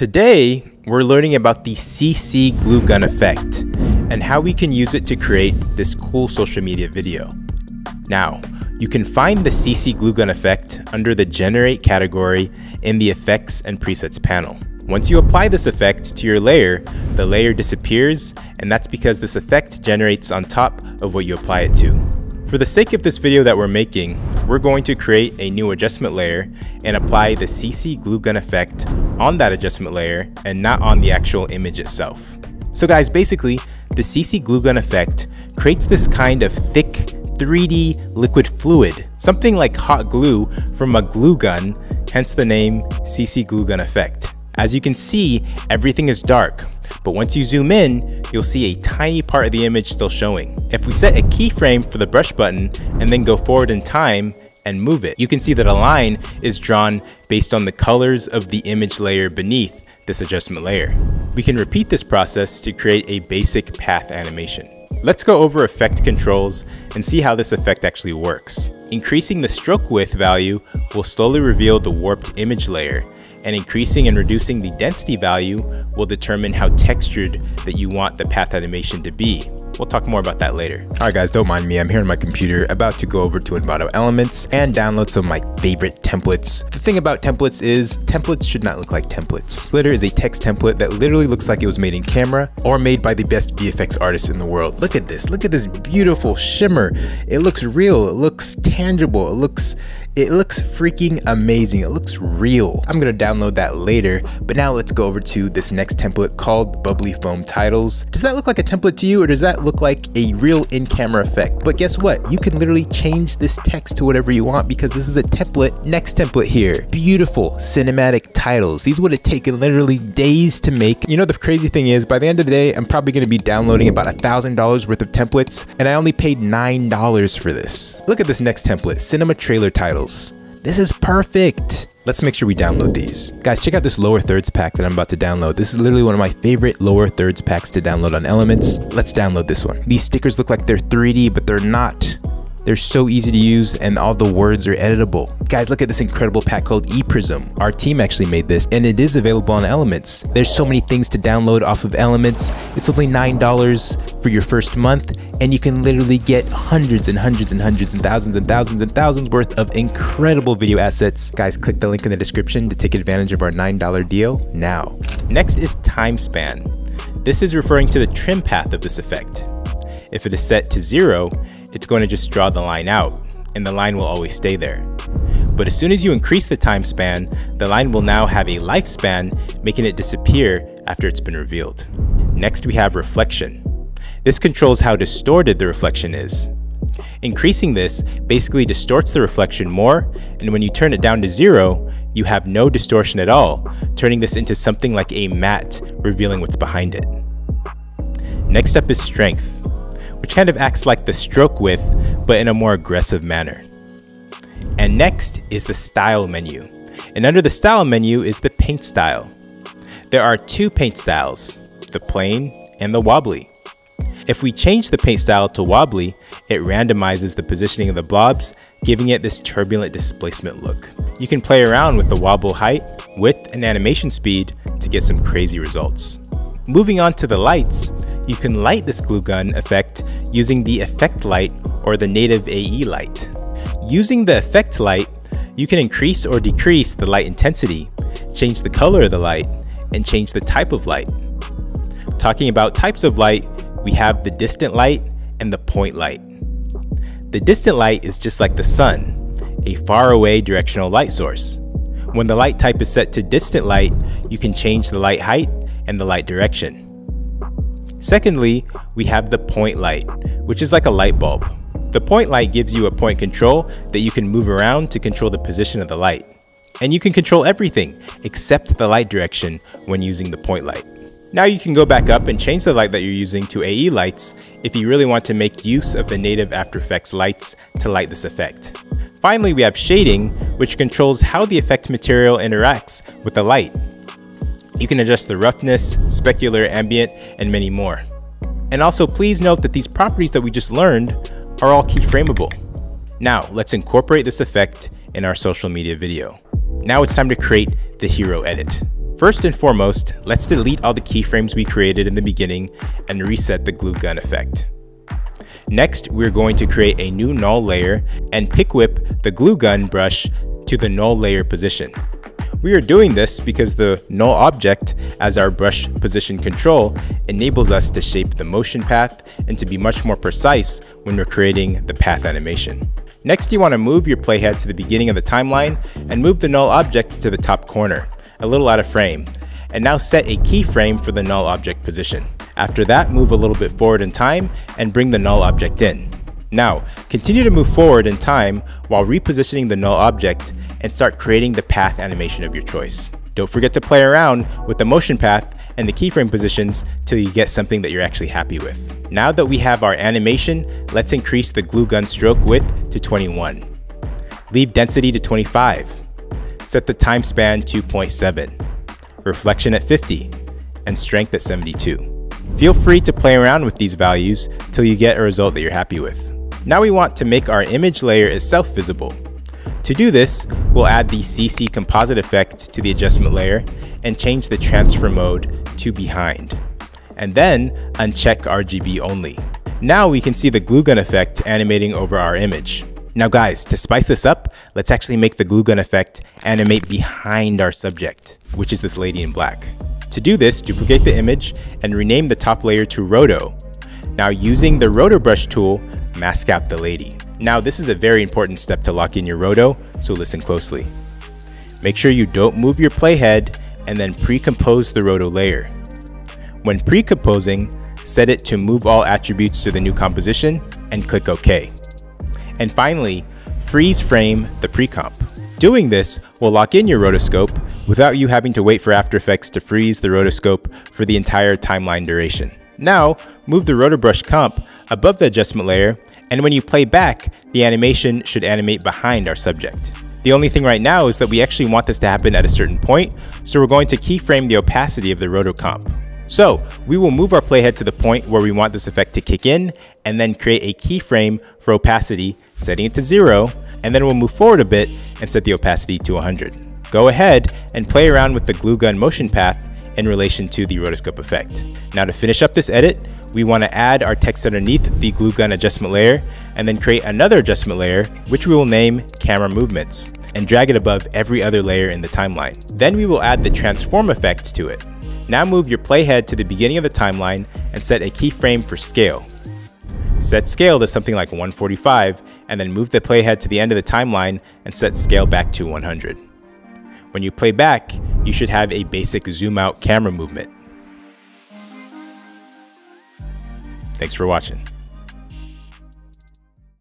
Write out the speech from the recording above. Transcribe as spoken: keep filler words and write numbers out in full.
Today, we're learning about the C C Glue Gun effect and how we can use it to create this cool social media video. Now, you can find the C C Glue Gun effect under the Generate category in the Effects and Presets panel. Once you apply this effect to your layer, the layer disappears, and that's because this effect generates on top of what you apply it to. For the sake of this video that we're making, we're going to create a new adjustment layer and apply the C C Glue Gun effect on that adjustment layer and not on the actual image itself. So guys, basically, the C C Glue Gun effect creates this kind of thick three D liquid fluid, something like hot glue from a glue gun, hence the name C C Glue Gun effect. As you can see, everything is dark, but once you zoom in, you'll see a tiny part of the image still showing. If we set a keyframe for the brush button and then go forward in time and move it, you can see that a line is drawn based on the colors of the image layer beneath this adjustment layer. We can repeat this process to create a basic path animation. Let's go over effect controls and see how this effect actually works. Increasing the stroke width value will slowly reveal the warped image layer, and increasing and reducing the density value will determine how textured that you want the path animation to be. We'll talk more about that later. All right guys, don't mind me. I'm here on my computer about to go over to Envato Elements and download some of my favorite templates. The thing about templates is templates should not look like templates. Splitter is a text template that literally looks like it was made in camera or made by the best V F X artists in the world. Look at this. Look at this beautiful shimmer. It looks real. It looks tangible. It looks It looks freaking amazing. It looks real. I'm gonna download that later, but now let's go over to this next template called Bubbly Foam Titles. Does that look like a template to you, or does that look like a real in-camera effect? But guess what? You can literally change this text to whatever you want because this is a template. Next template here, beautiful cinematic titles. These would have taken literally days to make. You know, the crazy thing is, by the end of the day, I'm probably gonna be downloading about a thousand dollars worth of templates, and I only paid nine dollars for this. Look at this next template, Cinema Trailer Title. This is perfect. Let's make sure we download these. Guys, check out this lower thirds pack that I'm about to download. This is literally one of my favorite lower thirds packs to download on Elements. Let's download this one. These stickers look like they're three D, but they're not. They're so easy to use, and all the words are editable. Guys, look at this incredible pack called Eprism. Our team actually made this, and it is available on Elements. There's so many things to download off of Elements. It's only nine dollars for your first month, and you can literally get hundreds and hundreds and hundreds and thousands and thousands and thousands worth of incredible video assets. Guys, click the link in the description to take advantage of our nine dollar deal now. Next is time span. This is referring to the trim path of this effect. If it is set to zero, it's going to just draw the line out, and the line will always stay there. But as soon as you increase the time span, the line will now have a lifespan, making it disappear after it's been revealed. Next, we have reflection. This controls how distorted the reflection is. Increasing this basically distorts the reflection more, and when you turn it down to zero, you have no distortion at all, turning this into something like a matte, revealing what's behind it. Next up is strength, which kind of acts like the stroke width, but in a more aggressive manner. And next is the style menu. And under the style menu is the paint style. There are two paint styles, the plain and the wobbly. If we change the paint style to wobbly, it randomizes the positioning of the blobs, giving it this turbulent displacement look. You can play around with the wobble height, width, and animation speed to get some crazy results. Moving on to the lights, you can light this glue gun effect using the effect light or the native A E light. Using the effect light, you can increase or decrease the light intensity, change the color of the light, and change the type of light. Talking about types of light, we have the distant light and the point light. The distant light is just like the sun, a faraway directional light source. When the light type is set to distant light, you can change the light height and the light direction. Secondly, we have the point light, which is like a light bulb. The point light gives you a point control that you can move around to control the position of the light. And you can control everything except the light direction when using the point light. Now you can go back up and change the light that you're using to A E lights if you really want to make use of the native After Effects lights to light this effect. Finally, we have shading, which controls how the effect material interacts with the light. You can adjust the roughness, specular, ambient, and many more. And also please note that these properties that we just learned are all keyframeable. Now let's incorporate this effect in our social media video. Now it's time to create the hero edit. First and foremost, let's delete all the keyframes we created in the beginning and reset the glue gun effect. Next, we're going to create a new null layer and pick whip the glue gun brush to the null layer position. We are doing this because the null object as our brush position control enables us to shape the motion path and to be much more precise when we're creating the path animation. Next, you want to move your playhead to the beginning of the timeline and move the null object to the top corner, a little out of frame, and now set a keyframe for the null object position. After that, move a little bit forward in time and bring the null object in. Now, continue to move forward in time while repositioning the null object and start creating the path animation of your choice. Don't forget to play around with the motion path and the keyframe positions till you get something that you're actually happy with. Now that we have our animation, let's increase the glue gun stroke width to twenty-one. Leave density to twenty-five. Set the time span to zero point seven. Reflection at fifty, and strength at seventy-two. Feel free to play around with these values till you get a result that you're happy with. Now we want to make our image layer itself visible. To do this, we'll add the C C composite effect to the adjustment layer and change the transfer mode to behind, and then uncheck R G B only. Now we can see the glue gun effect animating over our image. Now guys, to spice this up, let's actually make the glue gun effect animate behind our subject, which is this lady in black. To do this, duplicate the image and rename the top layer to Roto. Now using the Roto Brush tool, mask out the lady. Now this is a very important step to lock in your Roto, so listen closely. Make sure you don't move your playhead and then pre-compose the Roto layer. When pre-composing, set it to move all attributes to the new composition and click OK. And finally, freeze frame the pre-comp. Doing this will lock in your rotoscope without you having to wait for After Effects to freeze the rotoscope for the entire timeline duration. Now, move the Roto Brush comp above the adjustment layer, and when you play back, the animation should animate behind our subject. The only thing right now is that we actually want this to happen at a certain point, so we're going to keyframe the opacity of the Roto comp. So we will move our playhead to the point where we want this effect to kick in and then create a keyframe for opacity, setting it to zero, and then we'll move forward a bit and set the opacity to one hundred. Go ahead and play around with the glue gun motion path in relation to the rotoscope effect. Now to finish up this edit, we want to add our text underneath the glue gun adjustment layer and then create another adjustment layer, which we will name camera movements, and drag it above every other layer in the timeline. Then we will add the transform effect to it. Now move your playhead to the beginning of the timeline and set a keyframe for scale. Set scale to something like one forty-five, and then move the playhead to the end of the timeline and set scale back to one hundred. When you play back, you should have a basic zoom out camera movement. Thanks for watching.